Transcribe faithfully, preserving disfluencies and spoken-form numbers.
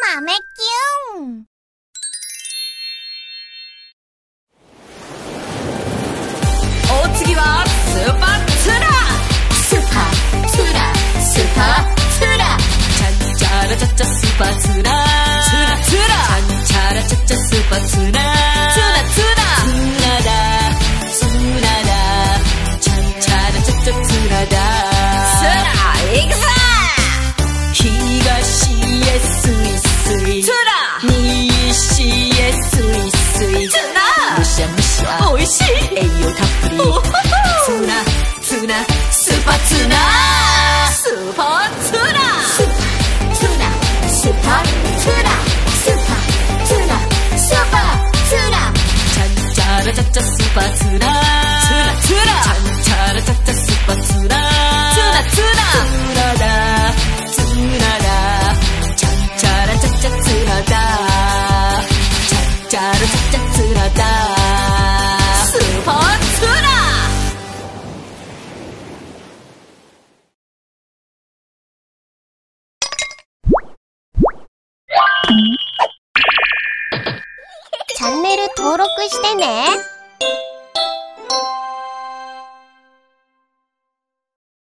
맘에 끼웅! 오츠기와 스파투라! 스파투라! 스파투라! 찬차라차차 스파투라! 투라투라! 찬차라차차 스파투라! 투라투라! 투라다! 투라다! 찬차라차차 투라다! 투라! 이거봐! 히가시의 스위스위 투라! 니시의 스위스위 투라! 무샤무샤 오이시! 에이오 다프리 투라! 투라! 스파투라! 스파투라! 스파투라! 스파투라! 스파투라! 스파투라! 찬차라차차 스파투라! 투라투라! 찬차라차차 스파투라! 투라투라! 투라다! 투라다 차차라 차차 투라다 차차라 차차 투라다 스파투라チャンネル登録してね。